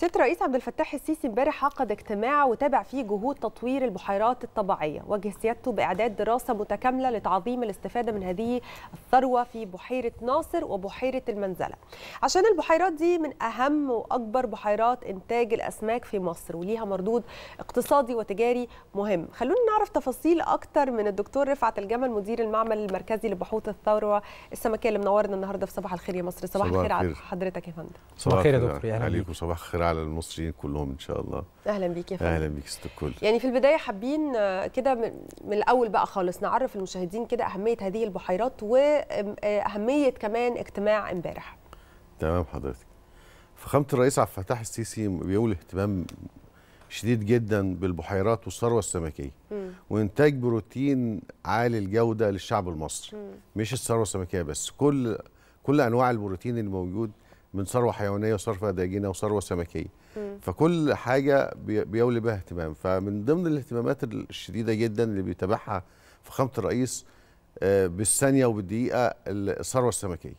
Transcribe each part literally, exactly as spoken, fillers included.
سيادة الرئيس عبد الفتاح السيسي امبارح عقد اجتماع وتابع فيه جهود تطوير البحيرات الطبيعية، وجه سيادته بإعداد دراسة متكاملة لتعظيم الاستفادة من هذه الثروة في بحيرة ناصر وبحيرة المنزلة، عشان البحيرات دي من أهم وأكبر بحيرات إنتاج الأسماك في مصر وليها مردود اقتصادي وتجاري مهم. خلونا نعرف تفاصيل أكتر من الدكتور رفعت الجمل مدير المعمل المركزي لبحوث الثروة السمكية اللي منورنا النهارده في صباح الخير يا مصر. صباح الخير على حضرتك يا فندم. صباح الخير يا دكتور. أهلا بيك وصباح الخير على المصريين كلهم ان شاء الله. اهلا بيك يا فندم. اهلا بيك ست الكل. يعني في البدايه حابين كده من الاول بقى خالص نعرف المشاهدين كده اهميه هذه البحيرات واهميه كمان اجتماع امبارح. تمام حضرتك. فخامه الرئيس عبد الفتاح السيسي بيولي اهتمام شديد جدا بالبحيرات والثروه السمكيه م. وانتاج بروتين عالي الجوده للشعب المصري، مش الثروه السمكيه بس، كل كل انواع البروتين اللي موجود من ثروه حيوانيه وثروه فداجينه وثروه سمكيه. مم. فكل حاجه بيولي بها اهتمام، فمن ضمن الاهتمامات الشديده جدا اللي بيتابعها فخامه الرئيس بالثانيه وبالدقيقه الثروه السمكيه.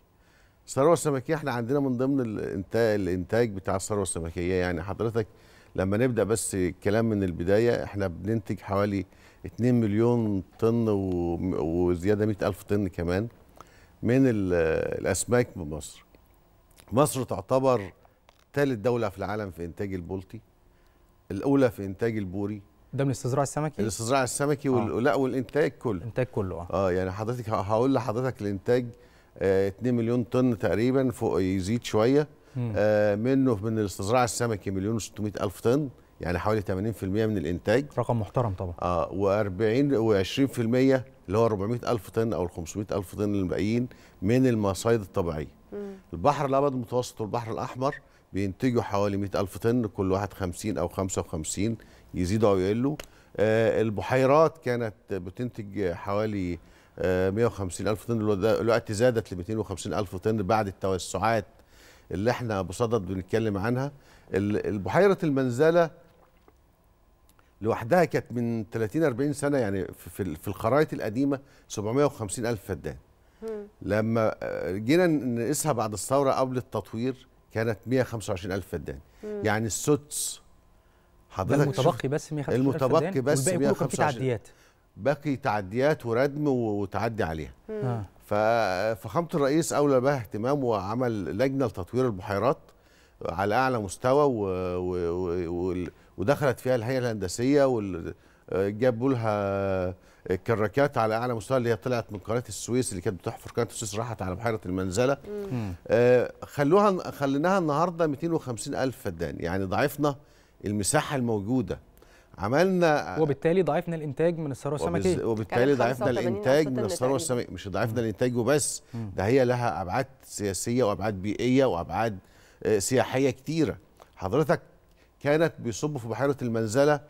الثروه السمكيه احنا عندنا من ضمن الانتاج الانتاج بتاع الثروه السمكيه، يعني حضرتك لما نبدا بس الكلام من البدايه احنا بننتج حوالي اتنين مليون طن وزياده مية ألف طن كمان من الاسماك بمصر. مصر تعتبر ثالث دولة في العالم في إنتاج البلطي، الأولى في إنتاج البوري. ده من الاستزراع السمكي؟ الاستزراع السمكي وال... لا والإنتاج كله. الإنتاج كله اه. اه يعني حضرتك هقول لحضرتك الإنتاج آه اتنين مليون طن تقريبا، فوق يزيد شوية، آه منه من الاستزراع السمكي مليون وستمية ألف طن، يعني حوالي ثمانين في المية من الإنتاج. رقم محترم طبعا. اه وأربعين وعشرين في المية اللي هو أربعمية ألف طن أو خمسمية ألف طن الباقيين من المصايد الطبيعية. البحر الأبيض المتوسط والبحر الأحمر بينتجوا حوالي مية ألف طن، كل واحد خمسين أو خمسة وخمسين يزيدوا أو يقلوا. آه البحيرات كانت بتنتج حوالي آه مية وخمسين ألف طن، دلوقتي زادت ل ميتين وخمسين ألف طن بعد التوسعات اللي احنا بصدد بنتكلم عنها. البحيرة المنزلة لوحدها كانت من ثلاثين أربعين سنة، يعني في, في الخرائط القديمة سبعمية وخمسين ألف فدان. لما جينا نقيسها بعد الثوره قبل التطوير كانت مية وخمسة وعشرين ألف فدان، يعني السدس حضرتك المتبقي بس مية وخمسة وعشرين ألف فدان، المتبقي بس مية وخمسة وعشرين ألف، تعديات باقي تعديات وردم وتعدي عليها. ففخامه الرئيس اولى بها اهتمام وعمل لجنه لتطوير البحيرات على اعلى مستوى و... و... و... ودخلت فيها الهيئه الهندسيه وال جابوا لها كراكات على اعلى مستوى، اللي هي طلعت من قناه السويس اللي كانت بتحفر قناه السويس راحت على بحيره المنزله. آه خلوها خليناها النهارده ميتين وخمسين ألف فدان، يعني ضعفنا المساحه الموجوده. عملنا وبالتالي ضعفنا الانتاج من الثروه السمكيه، وبالتالي ضعفنا الانتاج من الثروه السمكيه، مش ضعفنا الانتاج وبس، ده هي لها ابعاد سياسيه وابعاد بيئيه وابعاد آه سياحيه كتيره. حضرتك كانت بيصبوا في بحيره المنزله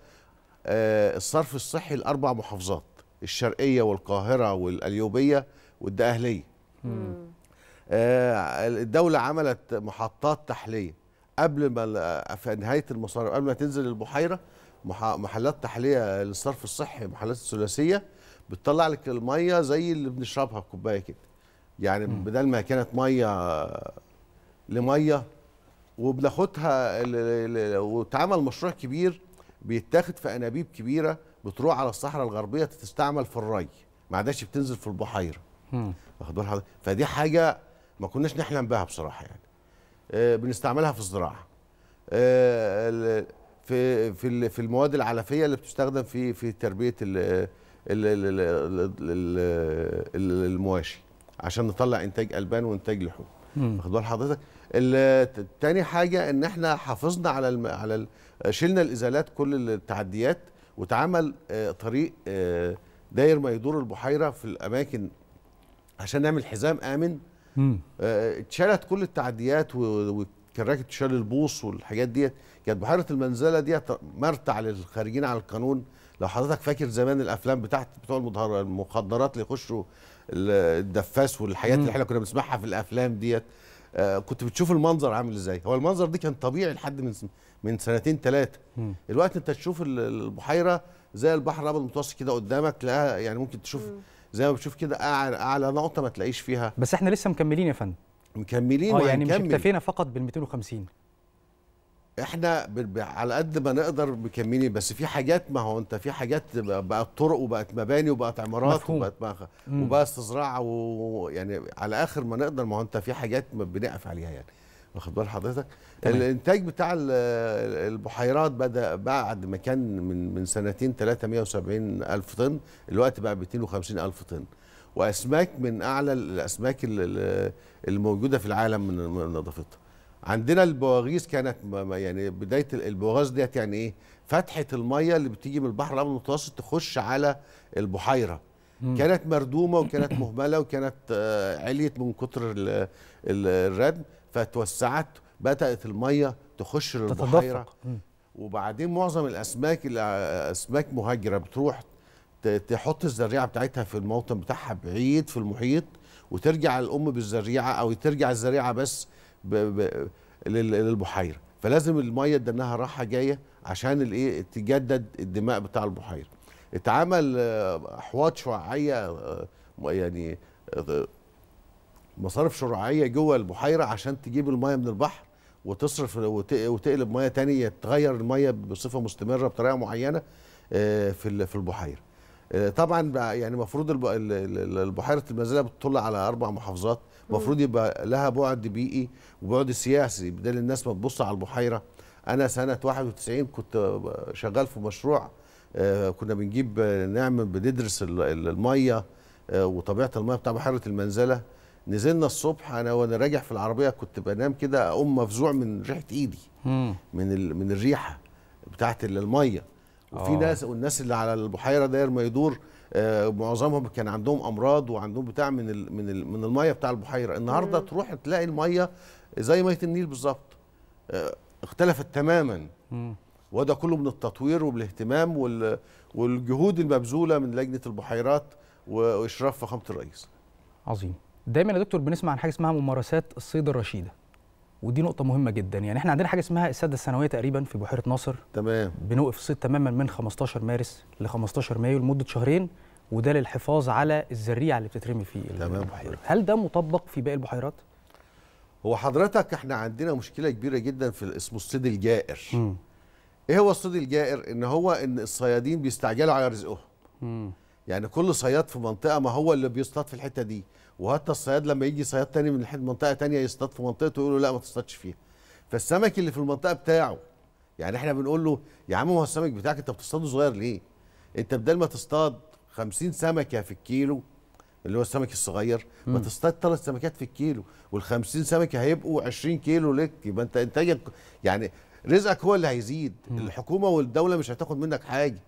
آه الصرف الصحي لأربع محافظات، الشرقية والقاهرة والقليوبية والدقهلية. آه الدولة عملت محطات تحلية قبل ما في نهاية المصارف، قبل ما تنزل البحيرة محلات تحلية للصرف الصحي، محلات الثلاثية بتطلع لك المية زي اللي بنشربها بكوباية كده، يعني مم. بدل ما كانت مية لمية وبناخدها، واتعمل مشروع كبير بيتاخد في انابيب كبيره بتروح على الصحراء الغربيه تستعمل في الري، ما عادش بتنزل في البحيره. واخدين فدي حاجه ما كناش نحلم بها بصراحه، يعني آه بنستعملها في الزراعه، آه في في في المواد العلفيه اللي بتستخدم في في تربيه المواشي عشان نطلع انتاج البان وانتاج لحوم. واخدين حضرتك تاني حاجه ان احنا حافظنا على الم... على ال... شلنا الازالات كل التعديات، واتعمل آه طريق آه داير ما يدور البحيره في الاماكن عشان نعمل حزام امن. آه اتشالت كل التعديات والكراكب تشال البوص والحاجات ديت. كانت بحيره المنزله ديت مرتع للخارجين على القانون، لو حضرتك فاكر زمان الافلام بتاعت بتوع المخدرات اللي يخشوا الدفاس والحاجات اللي احنا كنا بنسمعها في الافلام ديت. آه كنت بتشوف المنظر عامل ازاي. هو المنظر دي كان طبيعي لحد من من سنتين ثلاثه. الوقت انت تشوف البحيره زي البحر الابيض المتوسط كده قدامك، تلاقيها يعني ممكن تشوف مم. زي ما بتشوف كده اعلى اعلى نقطه ما تلاقيش فيها. بس احنا لسه مكملين يا فندم. مكملين اه يعني مش اكتفينا فقط بال ميتين وخمسين. احنا على قد ما نقدر مكملين، بس في حاجات، ما هو انت في حاجات بقت طرق وبقت مباني وبقت عمارات وبقت وبقت زراعه، ويعني على اخر ما نقدر، ما هو انت في حاجات بنقف عليها يعني، واخد بال حضرتك؟ الانتاج بتاع البحيرات بدا بعد ما كان من من سنتين ثلاثه مئة وسبعين ألف طن، الوقت بقى ب مئتين وخمسين ألف طن، واسماك من اعلى الاسماك الموجوده في العالم من نظافتها. عندنا البواغيث كانت يعني بدايه البواغيث ديت يعني ايه؟ فتحه الميه اللي بتيجي من البحر الابيض المتوسط تخش على البحيره. مم. كانت مردومه وكانت مهمله وكانت عليت من كتر الردم، فتوسعت، بدات الميه تخش للبحيره، وبعدين معظم الاسماك اسماك مهاجره بتروح تحط الذريعه بتاعتها في الموطن بتاعها بعيد في المحيط، وترجع الام بالذريعه او ترجع الذريعه بس ب ب للبحيره، فلازم الميه دناها راحه جايه عشان الايه تجدد الدماء بتاع البحيره. اتعمل احواض شعاعيه، يعني مصارف شعاعيه جوه البحيره عشان تجيب الميه من البحر وتصرف وتقلب ميه ثانيه، تغير الميه بصفه مستمره بطريقه معينه في في البحيره. طبعا يعني المفروض البحيره المنزلة بتطل على اربع محافظات، المفروض يبقى لها بعد بيئي وبعد سياسي، بدل الناس ما تبص على البحيره. انا سنه واحد وتسعين كنت شغال في مشروع كنا بنجيب نعمل بندرس الميه وطبيعه الميه بتاع بحيره المنزله. نزلنا الصبح، انا وانا راجع في العربيه كنت بنام كده، اقوم مفزوع من ريحه ايدي، من من الريحه بتاعه الميه. وفي ناس، والناس اللي على البحيره داير ما يدور آه معظمهم كان عندهم امراض وعندهم بتاع من ال من ال من الميه بتاع البحيره. النهارده تروح تلاقي الميه زي ميه النيل بالظبط، آه اختلفت تماما. مم. وده كله من التطوير والاهتمام والجهود المبذوله من لجنه البحيرات واشراف فخامه الرئيس. عظيم. دايما يا دكتور بنسمع عن حاجه اسمها ممارسات الصيد الرشيده، ودي نقطة مهمة جدا. يعني احنا عندنا حاجة اسمها السادة الثانوية تقريبا في بحيرة ناصر، تمام، بنوقف الصيد تماما من خمستاشر مارس ل خمستاشر مايو لمدة شهرين، وده للحفاظ على الذريعة اللي بتترمي في البحيرة. هل ده مطبق في باقي البحيرات؟ هو حضرتك احنا عندنا مشكلة كبيرة جدا في اسمه الصيد الجائر. م. ايه هو الصيد الجائر؟ ان هو ان الصيادين بيستعجلوا على رزقهم. م. يعني كل صياد في منطقة، ما هو اللي بيصطاد في الحتة دي، وحتى الصياد لما يجي صياد تاني من منطقه تانيه يصطاد في منطقته ويقول له لا ما تصطادش فيها. فالسمك اللي في المنطقه بتاعه، يعني احنا بنقول له يا عم هو السمك بتاعك انت بتصطاده صغير ليه؟ انت بدل ما تصطاد خمسين سمكه في الكيلو اللي هو السمك الصغير، ما تصطاد ثلاث سمكات في الكيلو، وال50 سمكه هيبقوا عشرين كيلو لك، يبقى انت انتاجك يعني رزقك هو اللي هيزيد، الحكومه والدوله مش هتاخد منك حاجه.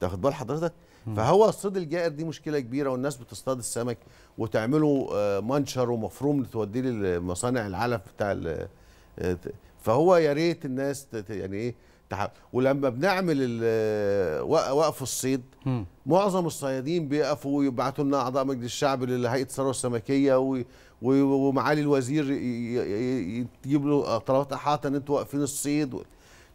تاخد بال حضرتك؟ فهو الصيد الجائر دي مشكله كبيره، والناس بتصطاد السمك وتعمله منشر ومفروم توديه لمصانع العلف بتاع. فهو يا ريت الناس يعني ايه، ولما بنعمل وقف الصيد معظم الصيادين بيقفوا ويبعتوا لنا اعضاء مجلس الشعب لهيئه الثروه السمكيه، ومعالي الوزير يجيب له طلبات احاطه ان انتوا واقفين الصيد.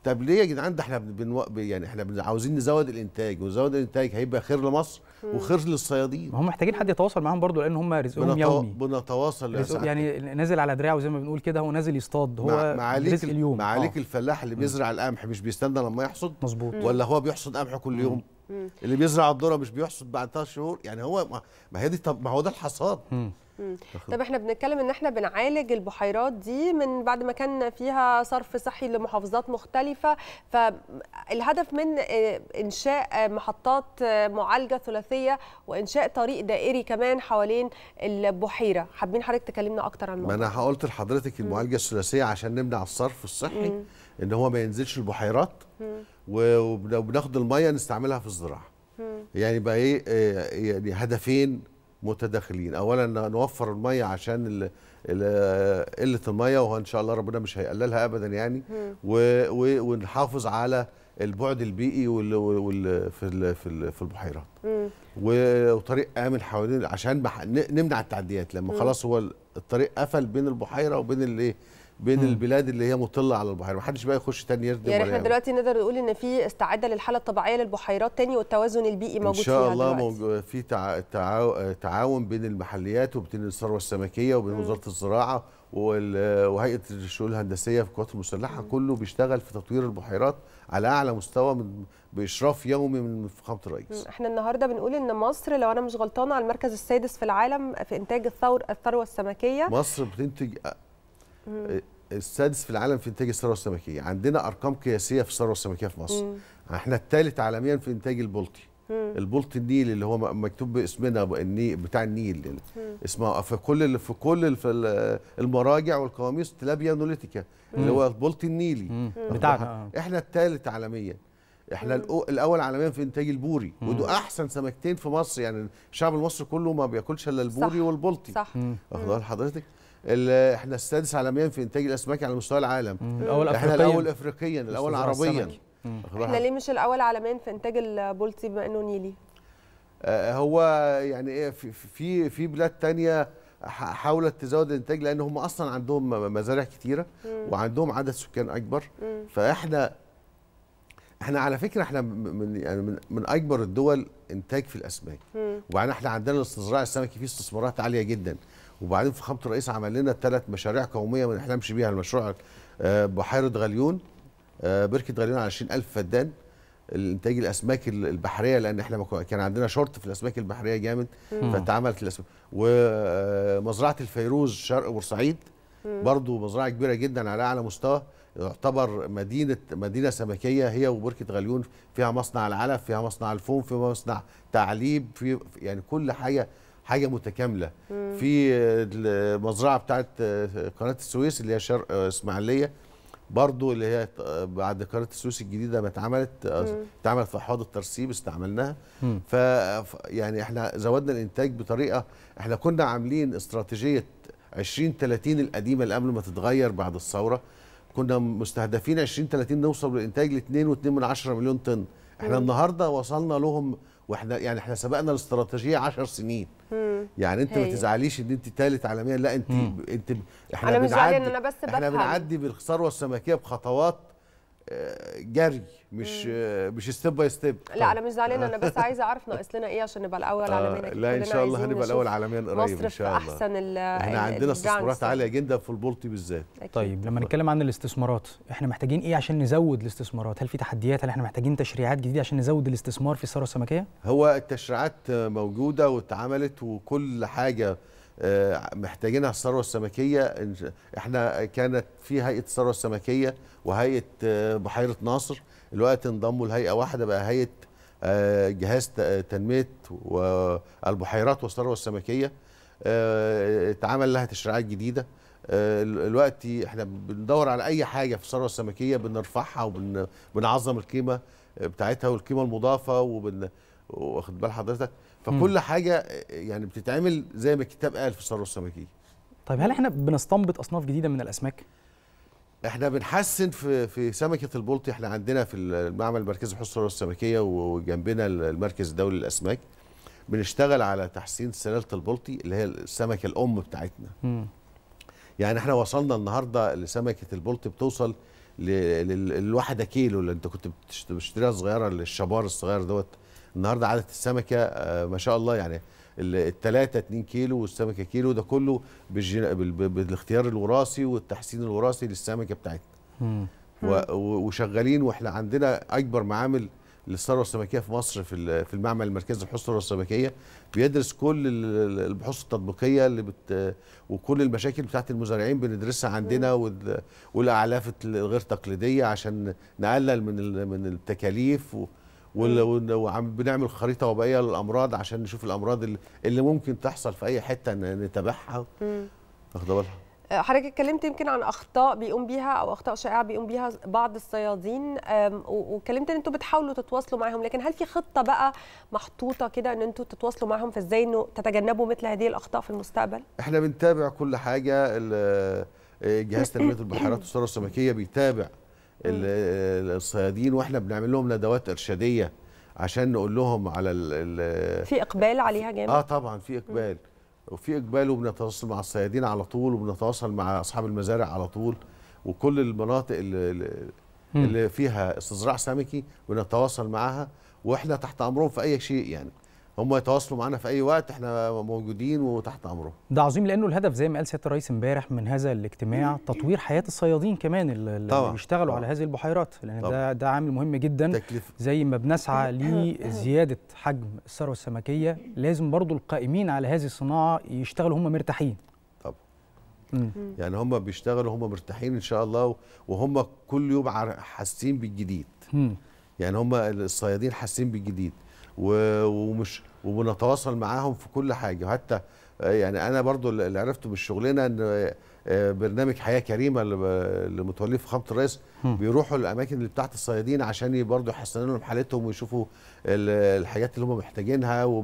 طب ليه يا جدعان؟ ده احنا بنو... يعني احنا عاوزين نزود الانتاج، ونزود الانتاج هيبقى خير لمصر وخير للصيادين. هم محتاجين حد يتواصل معاهم برضو، لان هم رزقهم بنتو... يومي. بنتواصل رزق... يعني نازل على دراعه زي ما بنقول كده، هو نازل يصطاد، هو مع... رزق اليوم. معاليك الفلاح اللي بيزرع القمح مش بيستنى لما يحصد؟ مظبوط. ولا هو بيحصد قمح كل يوم؟ مم. اللي بيزرع الذره مش بيحصد بعد ثلاث شهور؟ يعني هو ما, ما هي دي. طب ما هو ده الحصاد. مم. طب احنا بنتكلم ان احنا بنعالج البحيرات دي من بعد ما كان فيها صرف صحي لمحافظات مختلفة، فالهدف من انشاء محطات معالجة ثلاثية وانشاء طريق دائري كمان حوالين البحيرة. حابين حضرتك تكلمنا اكتر عن الموضوع. ما انا قلت لحضرتك المعالجة الثلاثية عشان نمنع الصرف الصحي، مم. ان هو ما ينزلش البحيرات، وبناخد المية نستعملها في الزراعة. يعني بقى ايه يعني هدفين متداخلين، اولا نوفر الميه عشان قله الميه، وهو ان شاء الله ربنا مش هيقللها ابدا يعني، ونحافظ على البعد البيئي وال وال في في البحيرات، وطريق امن حوالين عشان نمنع التعديات. لما خلاص هو الطريق قفل بين البحيره وبين الايه بين مم. البلاد اللي هي مطله على البحيره، ما حدش بقى يخش تاني يردم. يعني احنا دلوقتي نقدر نقول ان في استعاده للحاله الطبيعيه للبحيرات تاني، والتوازن البيئي موجود ان شاء الله دلوقتي. في تع... تع... تعاون بين المحليات وبين الثروه السمكيه وبين مم. وزاره الزراعه وهيئه الشؤون الهندسيه في القوات المسلحه كله بيشتغل في تطوير البحيرات على اعلى مستوى باشراف يومي من فخامه الرئيس. احنا النهارده بنقول ان مصر لو انا مش غلطانه على المركز السادس في العالم في انتاج الثور الثروه السمكيه. مصر بتنتج السادس في العالم في انتاج الثروه السمكيه، عندنا ارقام قياسيه في الثروه السمكيه في مصر. مم. احنا الثالث عالميا في انتاج البلطي. البلطي النيل اللي هو مكتوب باسمنا النيل بتاع النيل اسمه في كل في كل في المراجع والقواميس تلابيا نوليتيكا اللي هو البلطي النيلي بتاعنا. احنا الثالث عالميا، احنا الاول عالميا في انتاج البوري، ودول احسن سمكتين في مصر. يعني الشعب المصري كله ما بياكلش الا البوري والبلطي. صح، واخد بال حضرتك؟ احنا السادس عالميا في انتاج الاسماك على مستوى العالم. الاول افريقيا، احنا الاول افريقيا، الاول عربيا. احنا ليه مش الاول عالميا في انتاج البلطي بما انه نيلي؟ هو يعني في في بلاد ثانيه حاولت تزود الانتاج لان هم اصلا عندهم مزارع كتيره وعندهم عدد سكان اكبر. فاحنا احنا على فكره احنا من يعني من, من اكبر الدول انتاج في الاسماك، وبعدين احنا عندنا الاستزراع السمكي فيه استثمارات عاليه جدا. وبعدين فخامه الرئيس عمل لنا ثلاث مشاريع قوميه ما نحلمش بيها، المشروع بحيره غليون، بركة غليون على عشرين ألف فدان الانتاج الاسماك البحريه، لان احنا كان عندنا شورت في الاسماك البحريه جامد فاتعملت الاسماك. ومزرعه الفيروز شرق بورسعيد برضو مزرعه كبيره جدا على اعلى مستوى، يعتبر مدينه مدينه سمكيه هي وبركه غليون، فيها مصنع العلف، فيها مصنع الفوم، فيها مصنع تعليب، في يعني كل حاجه حاجه متكامله. في المزرعه بتاعت قناه السويس اللي هي شرق اسماعيليه برضو اللي هي بعد قناه السويس الجديده ما اتعملت اتعملت في حوض الترسيب استعملناها. ف يعني احنا زودنا الانتاج بطريقه، احنا كنا عاملين استراتيجيه عشرين ثلاثين القديمه اللي قبل ما تتغير بعد الثوره، كنا مستهدفين عشرين ثلاثين نوصل للانتاج ل اتنين فاصلة اتنين مليون طن. احنا مم. النهارده وصلنا لهم، واحنا يعني احنا سبقنا الاستراتيجيه عشر سنين. مم. يعني انت ما تزعليش ان انت ثالث عالميا، لا انت ب... انت ب... احنا انا مش زعلان ان انا بس بفهم. احنا بنعدي بالثروه السمكيه بخطوات جري، مش مم. مش ستيب باي ستيب. لا انا مش زعلان، انا بس عايزه اعرف ناقص لنا ايه عشان نبقى الاول عالميا. لا ان شاء الله هنبقى الاول عالميا قريب ان شاء الله. احسن ال احنا عندنا استثمارات عاليه جدا في البلطي بالذات. طيب لما نتكلم عن الاستثمارات، احنا محتاجين ايه عشان نزود الاستثمارات؟ هل في تحديات؟ هل احنا محتاجين تشريعات جديده عشان نزود الاستثمار في الثروه السمكيه؟ هو التشريعات موجوده واتعملت وكل حاجه محتاجينها الثروه السمكيه. احنا كانت في هيئه الثروه السمكيه وهيئه بحيره ناصر، الوقت انضموا لهيئه واحده بقى هيئه جهاز تنميه البحيرات والثروه السمكيه، اتعمل لها تشريعات جديده. الوقت احنا بندور على اي حاجه في الثروه السمكيه بنرفعها وبنعظم القيمه بتاعتها والقيمه المضافه، وبن واخد بال حضرتك؟ فكل حاجه يعني بتتعمل زي ما الكتاب قال في الثروه السمكيه. طيب هل احنا بنستنبط اصناف جديده من الاسماك؟ احنا بنحسن في في سمكه البلطي. احنا عندنا في المعمل المركزي لبحوث الثروه السمكيه وجنبنا المركز الدولي للاسماك، بنشتغل على تحسين سلاله البلطي اللي هي السمكه الام بتاعتنا. م. يعني احنا وصلنا النهارده لسمكه البلطي بتوصل للواحده كيلو اللي انت كنت بتشتريها صغيره، للشبار الصغير دوت. النهارده عدد السمكه ما شاء الله يعني الثلاثه اتنين كيلو والسمكه كيلو، ده كله بالاختيار الوراثي والتحسين الوراثي للسمكه بتاعتنا. وشغالين، واحنا عندنا اكبر معامل للثروه السمكيه في مصر في في المعمل المركزي لبحوث الثروه السمكيه، بيدرس كل البحوث التطبيقيه اللي بت وكل المشاكل بتاعت المزارعين بندرسها عندنا، والاعلاف الغير تقليديه عشان نقلل من من التكاليف، وبنعمل خريطه وبائيه للامراض عشان نشوف الامراض اللي ممكن تحصل في اي حته نتابعها. واخده بالها حضرتك؟ اتكلمت يمكن عن اخطاء بيقوم بيها او اخطاء شائعه بيقوم بيها بعض الصيادين، واتكلمت ان انتوا بتحاولوا تتواصلوا معاهم، لكن هل في خطه بقى محطوطه كده ان انتوا تتواصلوا معاهم فازاي انه تتجنبوا مثل هذه الاخطاء في المستقبل؟ احنا بنتابع كل حاجه. جهاز تنميه البحيرات والثروه السمكيه بيتابع الصيادين، واحنا بنعمل لهم ندوات ارشاديه عشان نقول لهم على ال ال في اقبال عليها جامد. اه طبعا في اقبال، وفي اقبال وبنتواصل مع الصيادين على طول، وبنتواصل مع اصحاب المزارع على طول، وكل المناطق اللي, اللي فيها استزراع سمكي بنتواصل معاها، واحنا تحت امرهم في اي شيء. يعني هم يتواصلوا معانا في اي وقت، احنا موجودين وتحت امرهم. ده عظيم، لانه الهدف زي ما قال سياده الرئيس امبارح من هذا الاجتماع تطوير حياه الصيادين كمان اللي طبعا. بيشتغلوا طبعا. على هذه البحيرات، لان ده ده عامل مهم جدا. تكلفة. زي ما بنسعى لزياده حجم الثروه السمكيه، لازم برضو القائمين على هذه الصناعه يشتغلوا هم مرتاحين. طبعا. مم. يعني هم بيشتغلوا هم مرتاحين ان شاء الله، وهم كل يوم حاسين بالجديد. مم. يعني هم الصيادين حاسين بالجديد. ومش وبنتواصل معاهم في كل حاجه، حتى يعني انا برضو اللي عرفته بالشغلانه ان برنامج حياه كريمه اللي متوليه في فخامه الرئيس بيروحوا الاماكن اللي بتاعت الصيادين عشان برضو يحسنوا لهم حالتهم ويشوفوا الحاجات اللي هم محتاجينها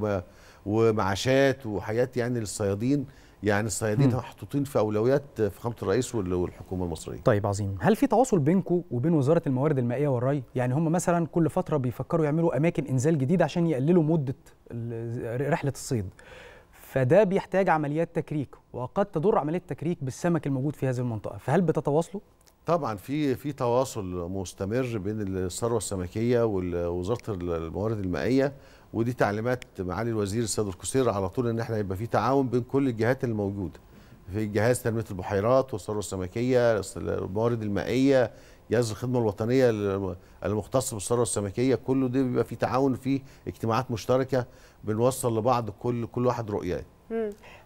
ومعاشات وحاجات يعني للصيادين. يعني الصيادين محطوطين في اولويات فخامه الرئيس والحكومه المصريه. طيب عظيم، هل في تواصل بينكم وبين وزاره الموارد المائيه والري؟ يعني هم مثلا كل فتره بيفكروا يعملوا اماكن انزال جديده عشان يقللوا مده رحله الصيد. فده بيحتاج عمليات تكريك، وقد تضر عمليه التكريك بالسمك الموجود في هذه المنطقه، فهل بتتواصلوا؟ طبعا في في تواصل مستمر بين الثروه السمكيه ووزاره الموارد المائيه، ودي تعليمات معالي الوزير السيد القصير على طول ان احنا يبقى في تعاون بين كل الجهات الموجوده في جهاز تنميه البحيرات والثروه السمكيه، الموارد المائيه، جهاز الخدمه الوطنيه المختص بالثروه السمكيه، كله ده بيبقى في تعاون في اجتماعات مشتركه بنوصل لبعض كل كل واحد رؤياه.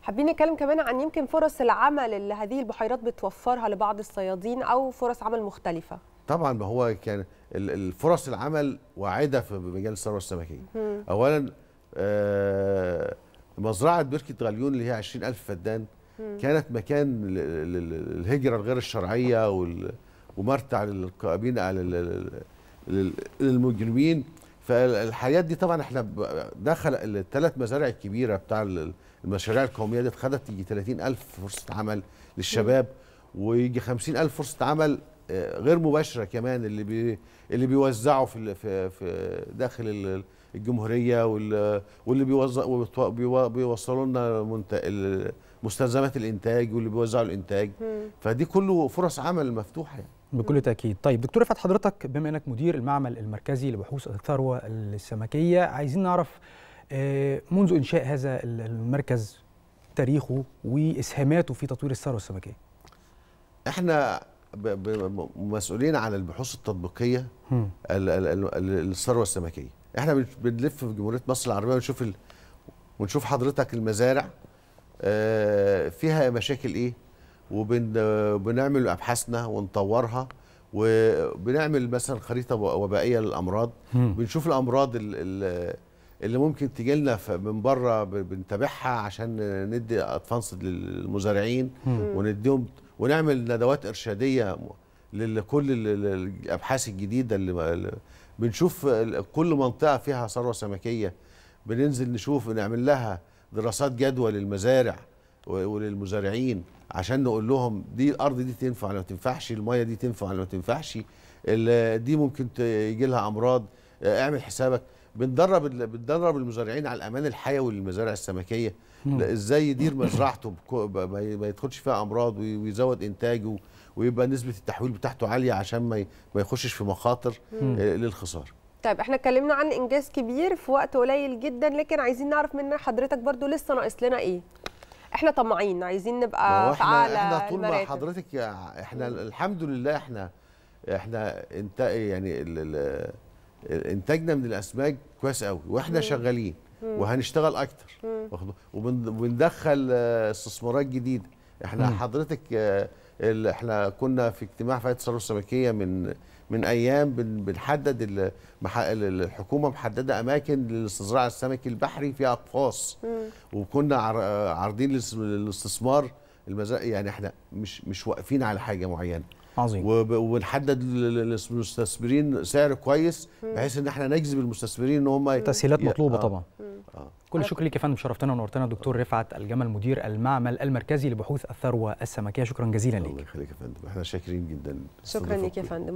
حابين نتكلم كمان عن يمكن فرص العمل اللي هذه البحيرات بتوفرها لبعض الصيادين او فرص عمل مختلفه. طبعا ما هو كان الفرص العمل واعده في مجال الثروه السمكيه. اولا آه مزرعه بركه غليون اللي هي عشرين ألف فدان كانت مكان للهجره الغير الشرعيه ومرتع للقائمين على للمجرمين. فالحاجات دي طبعا احنا دخل الثلاث مزارع الكبيره بتاع المشاريع القوميه دي خدت يجي ثلاثين ألف فرصه عمل للشباب، ويجي خمسين ألف فرصه عمل غير مباشره كمان اللي بي اللي بيوزعوا في في في داخل الجمهوريه، واللي بيوزع بيوصلوا لنا مستلزمات الانتاج، واللي بيوزعوا الانتاج. فدي كله فرص عمل مفتوحه يعني. بكل تاكيد. طيب دكتور رفعت، حضرتك بما انك مدير المعمل المركزي لبحوث الثروه السمكيه، عايزين نعرف منذ انشاء هذا المركز تاريخه واسهاماته في تطوير الثروه السمكيه. احنا مسؤولين على البحوث التطبيقيه للثروه السمكيه، احنا بنلف في جمهوريه مصر العربيه ونشوف ال... ونشوف حضرتك المزارع فيها مشاكل ايه، وبنعمل ابحاثنا ونطورها، وبنعمل مثلا خريطه وبائيه للامراض، بنشوف الامراض اللي ممكن تجيلنا من بره بنتابعها عشان ندي ادفانس للمزارعين ونديهم، ونعمل ندوات ارشاديه لكل الابحاث الجديده اللي بنشوف كل منطقه فيها ثروه سمكيه بننزل نشوف ونعمل لها دراسات جدوى للمزارع وللمزارعين عشان نقول لهم دي الارض دي تنفع ولا ما تنفعش، الميه دي تنفع ولا ما تنفعش، دي ممكن يجي لها امراض اعمل حسابك. بندرب بندرب المزارعين على الامان الحيوي للمزارع السمكيه، ازاي يدير مزرعته ما يدخلش فيها امراض ويزود انتاجه ويبقى نسبه التحويل بتاعته عاليه عشان ما ما يخشش في مخاطر للخساره. طيب احنا اتكلمنا عن انجاز كبير في وقت قليل جدا، لكن عايزين نعرف من حضرتك برضو لسه ناقص لنا ايه؟ احنا طماعين عايزين نبقى في اعلى المراتب. احنا طول ما حضرتك احنا الحمد لله احنا احنا انت يعني انتاجنا من الاسماك كويس قوي، واحنا مم. شغالين مم. وهنشتغل اكتر وبندخل استثمارات جديده. احنا مم. حضرتك احنا كنا في اجتماع في الثروه السمكيه من من ايام بنحدد الحكومه محدده اماكن للزراعه السمك البحري فيها اقفاص، وكنا عارضين للاستثمار المزارع، يعني احنا مش مش واقفين على حاجه معينه. عظيم. وبنحدد للمستثمرين سعر كويس بحيث ان احنا نجذب المستثمرين ان هم تسهيلات مطلوبه. آه. طبعا. آه. كل الشكر ليك يا فندم، شرفتنا ونورتنا دكتور رفعت الجمل مدير المعمل المركزي لبحوث الثروه السمكيه، شكرا جزيلا ليك. الله يخليك يا فندم، احنا شاكرين جدا. شكرا ليك يا فندم.